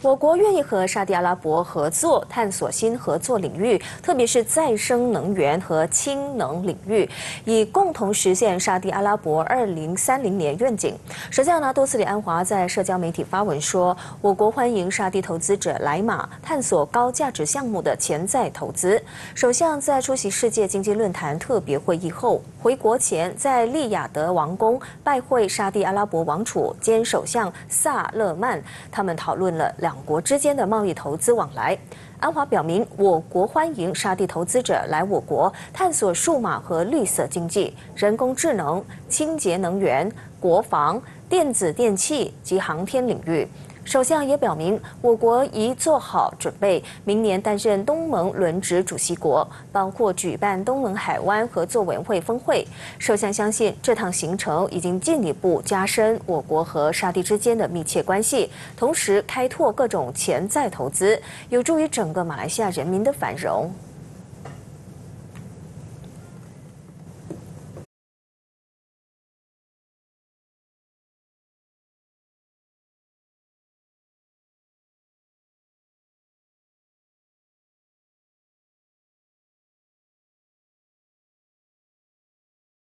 我国愿意和沙特阿拉伯合作，探索新合作领域，特别是再生能源和氢能领域，以共同实现沙特阿拉伯2030年愿景。实际上呢，多次里安华在社交媒体发文说，我国欢迎沙特投资者来马探索高价值项目的潜在投资。首相在出席世界经济论坛特别会议后，回国前在利雅得王宫拜会沙特阿拉伯王储兼首相萨勒曼，他们讨论了两国之间的贸易投资往来。安华表明，我国欢迎沙特投资者来我国探索数码和绿色经济、人工智能、清洁能源、国防、电子电器及航天领域。首相也表明，我国已做好准备，明年担任东盟轮值主席国，包括举办东盟海湾合作委员会峰会。首相相信，这趟行程已经进一步加深我国和沙特之间的密切关系，同时开拓各种潜在投资，有助于整个马来西亚人民的繁荣。